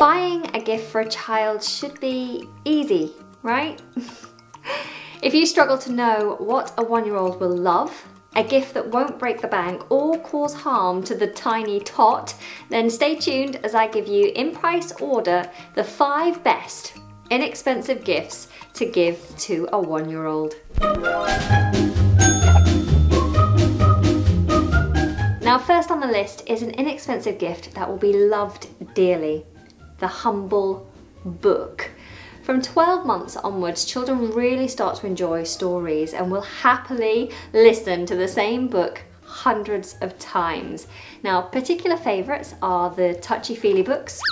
Buying a gift for a child should be easy, right? If you struggle to know what a one-year-old will love, a gift that won't break the bank or cause harm to the tiny tot, then stay tuned as I give you, in price order, the 5 best inexpensive gifts to give to a one-year-old. Now, first on the list is an inexpensive gift that will be loved dearly, the humble book. From 12 months onwards, children really start to enjoy stories and will happily listen to the same book hundreds of times. Now, particular favourites are the touchy-feely books.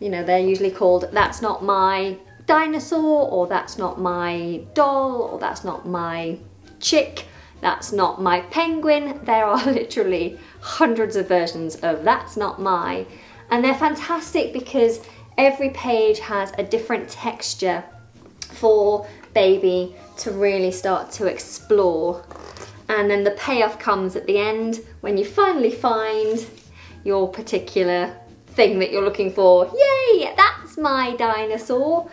You know, they're usually called That's Not My Dinosaur, or That's Not My Doll, or That's Not My Chick, That's Not My Penguin. There are literally hundreds of versions of That's Not My, and they're fantastic because every page has a different texture for baby to really start to explore. And then the payoff comes at the end when you finally find your particular thing that you're looking for. Yay, that's my dinosaur.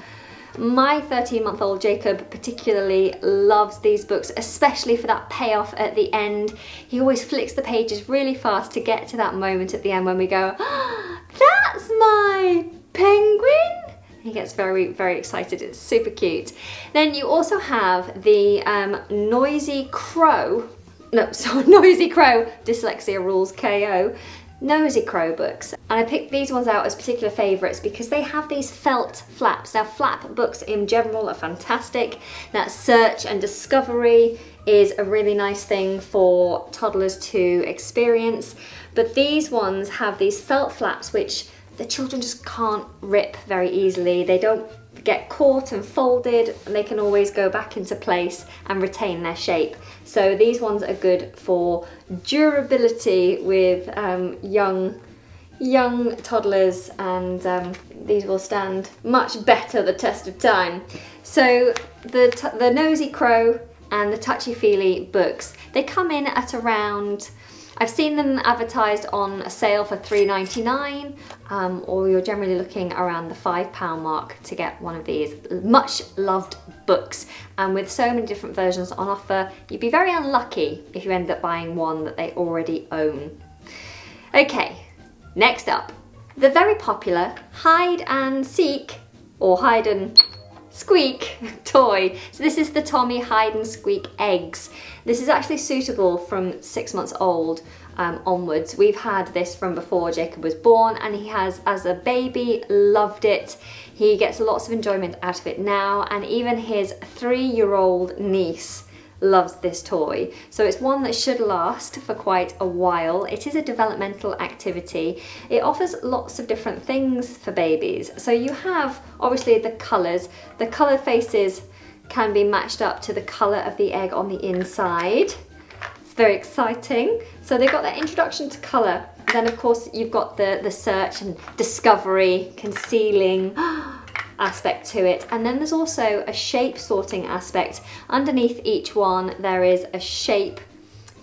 My 13-month-old Jacob particularly loves these books, especially for that payoff at the end. He always flicks the pages really fast to get to that moment at the end when we go, oh, that's my penguin! He gets very, very excited. It's super cute. Then you also have the Noisy Crow, Dyslexia Rules KO, Noisy Crow books. And I picked these ones out as particular favourites because they have these felt flaps. Now, flap books in general are fantastic. That search and discovery is a really nice thing for toddlers to experience. But these ones have these felt flaps which the children just can't rip very easily. They don't get caught and folded, and they can always go back into place and retain their shape. So these ones are good for durability with young toddlers, and these will stand much better the test of time. So the Nosy Crow and the Touchy Feely books, they come in at around, I've seen them advertised on a sale for £3.99, or you're generally looking around the £5 mark to get one of these much loved books. And with so many different versions on offer, you'd be very unlucky if you end up buying one that they already own. Okay, next up, the very popular Hide and Seek, or Hide and Squeak toy. So this is the Tommy Hide and Squeak eggs. This is actually suitable from 6 months old onwards. We've had this from before Jacob was born, and he has, as a baby, loved it. He gets lots of enjoyment out of it now, and even his 3-year-old niece loves this toy. So it's one that should last for quite a while. It is a developmental activity. It offers lots of different things for babies. So you have obviously the colours. The colour faces can be matched up to the colour of the egg on the inside. It's very exciting. So they've got that introduction to colour. Then of course you've got the search and discovery, concealing aspect to it, and then there's also a shape sorting aspect. Underneath each one there is a shape.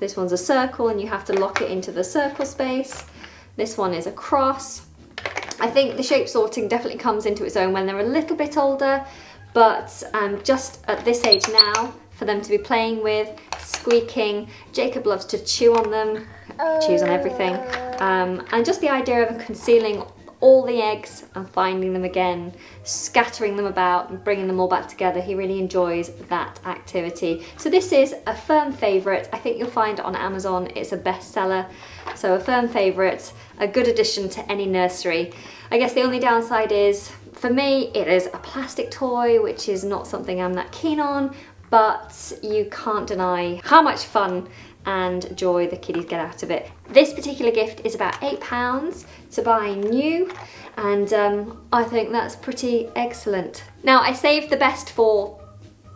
This one's a circle and you have to lock it into the circle space. This one is a cross. I think the shape sorting definitely comes into its own when they're a little bit older, but just at this age now, for them to be playing with, squeaking. Jacob loves to chew on them, chews on everything, and just the idea of concealing all the eggs and finding them again, scattering them about and bringing them all back together. He really enjoys that activity. So this is a firm favourite. I think you'll find it on Amazon. It's a bestseller. So a firm favourite, a good addition to any nursery. I guess the only downside is, for me, it is a plastic toy, which is not something I'm that keen on, but you can't deny how much fun and joy the kiddies get out of it. This particular gift is about £8 to buy new, and I think that's pretty excellent. Now, I saved the best for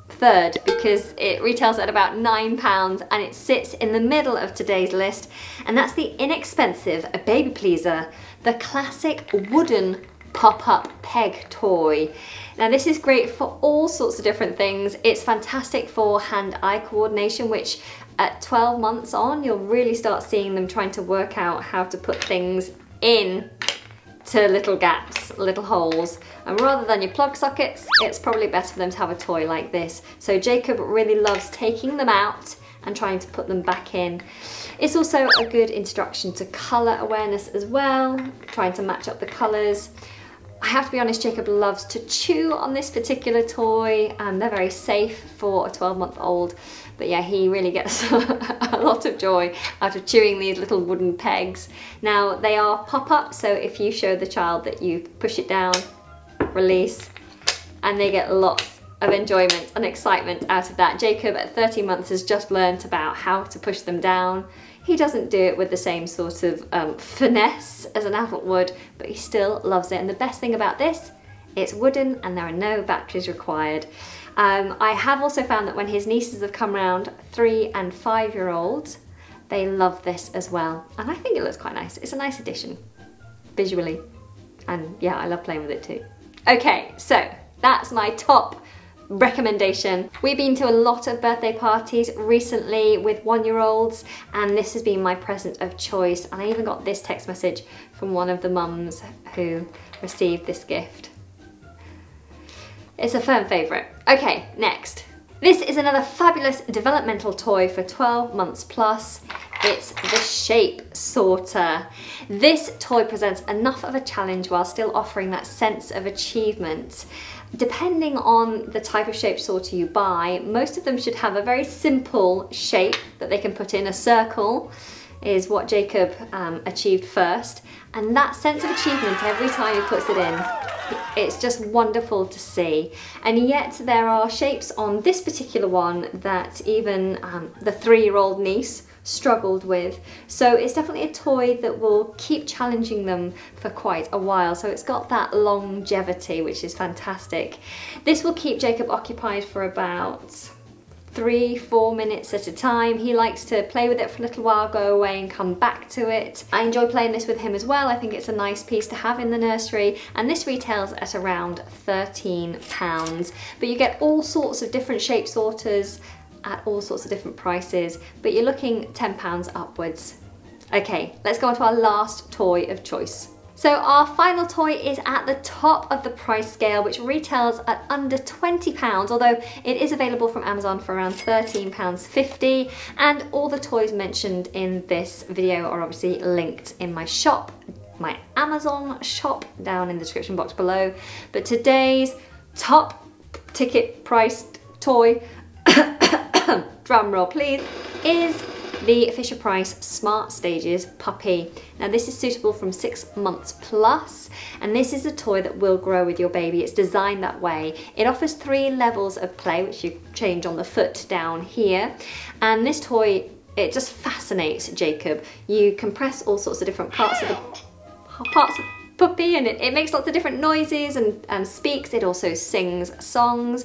third because it retails at about £9 and it sits in the middle of today's list, and that's the inexpensive baby pleaser, the classic wooden pop-up peg toy. Now, this is great for all sorts of different things. It's fantastic for hand-eye coordination, which at 12 months on, you'll really start seeing them trying to work out how to put things in to little gaps, little holes, and rather than your plug sockets, it's probably best for them to have a toy like this. So Jacob really loves taking them out and trying to put them back in. It's also a good introduction to colour awareness as well, trying to match up the colours. I have to be honest, Jacob loves to chew on this particular toy, and they're very safe for a 12-month-old, but yeah, he really gets a lot of joy out of chewing these little wooden pegs. Now, they are pop-up, so if you show the child that you push it down, release, and they get lots of enjoyment and excitement out of that. Jacob at 13 months has just learnt about how to push them down. He doesn't do it with the same sort of finesse as an adult would, but he still loves it. And the best thing about this, it's wooden and there are no batteries required. I have also found that when his nieces have come round, 3- and 5-year-olds, they love this as well. And I think it looks quite nice. It's a nice addition visually. And yeah, I love playing with it too. Okay, so that's my top recommendation. We've been to a lot of birthday parties recently with 1-year-olds, and this has been my present of choice. And I even got this text message from one of the mums who received this gift. It's a firm favourite. Okay, next. This is another fabulous developmental toy for 12 months plus. It's the Shape Sorter. This toy presents enough of a challenge while still offering that sense of achievement. Depending on the type of shape sorter you buy, most of them should have a very simple shape that they can put in. A circle is what Jacob achieved first, and that sense of achievement every time he puts it in, it's just wonderful to see. And yet there are shapes on this particular one that even the 3-year-old niece struggled with. So it's definitely a toy that will keep challenging them for quite a while. So it's got that longevity, which is fantastic. This will keep Jacob occupied for about 3-4 minutes at a time. He likes to play with it for a little while, go away and come back to it. I enjoy playing this with him as well. I think it's a nice piece to have in the nursery, and this retails at around £13. But you get all sorts of different shape sorters at all sorts of different prices, but you're looking £10 upwards. Okay, let's go on to our last toy of choice. So our final toy is at the top of the price scale, which retails at under £20, although it is available from Amazon for around £13.50, and all the toys mentioned in this video are obviously linked in my shop, my Amazon shop, down in the description box below. But today's top ticket priced toy, drum roll please, is the Fisher-Price Smart Stages Puppy. Now this is suitable from 6 months plus, and this is a toy that will grow with your baby. It's designed that way. It offers 3 levels of play, which you change on the foot down here, and this toy, it just fascinates Jacob. You compress all sorts of different parts of the puppy, and it makes lots of different noises and speaks. It also sings songs.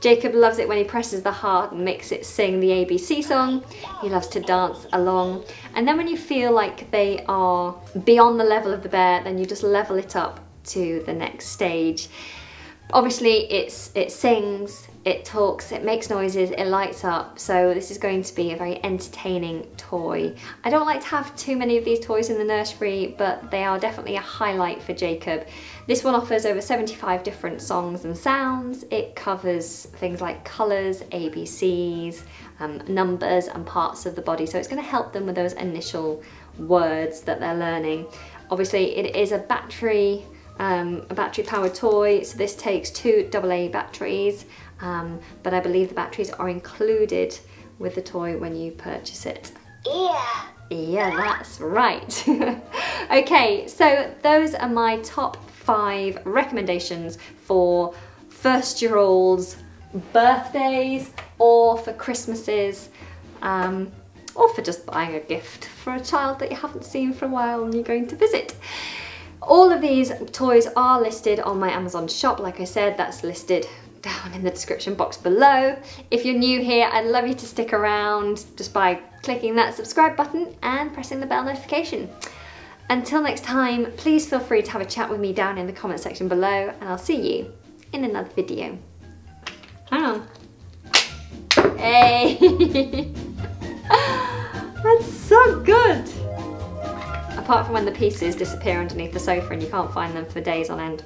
Jacob loves it when he presses the heart and makes it sing the ABC song. He loves to dance along. And then when you feel like they are beyond the level of the bear, then you just level it up to the next stage. Obviously it sings, it talks, it makes noises, it lights up. So this is going to be a very entertaining toy. I don't like to have too many of these toys in the nursery, but they are definitely a highlight for Jacob. This one offers over 75 different songs and sounds. It covers things like colours, ABCs, numbers and parts of the body. So it's going to help them with those initial words that they're learning. Obviously it is a battery powered toy, so this takes 2 AA batteries, but I believe the batteries are included with the toy when you purchase it. Yeah. Yeah, that's right. Okay, so those are my top 5 recommendations for first-year-olds' birthdays, or for Christmases, or for just buying a gift for a child that you haven't seen for a while and you're going to visit. All of these toys are listed on my Amazon shop. Like I said, that's listed down in the description box below. If you're new here, I'd love you to stick around just by clicking that subscribe button and pressing the bell notification. Until next time, please feel free to have a chat with me down in the comment section below, and I'll see you in another video. Hang on. Hey! That's so good! apart from when the pieces disappear underneath the sofa and you can't find them for days on end.